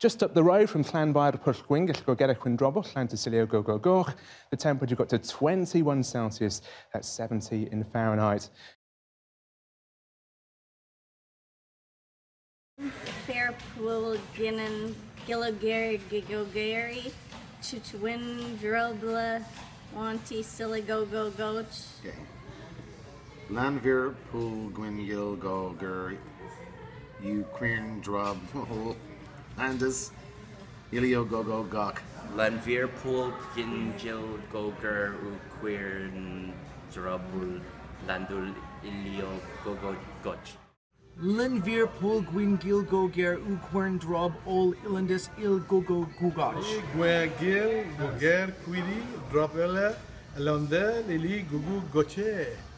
Just up the road from llanfairpwllgwyngyllgogerychwyrndrobwllllantysiliogogogoch, the temperature got to 21 Celsius, that's 70 in Fahrenheit. Llanfairpwllgwyngyllgogerychwyrndrobwllllantysiliogogogoch. Okay. Llanfairpwllgwyngyllgogerychwyrndrobwllllantysiliogogogoch. Llanfairpwllgwyngyllgogerychwyrndrobwllllantysiliogogogoch. Llanfairpwllgwyngyllgogerychwyrndrobwllllantysiliogogogoch. Gwyngyllgogerychwyrndrobwllllantysiliogogoch.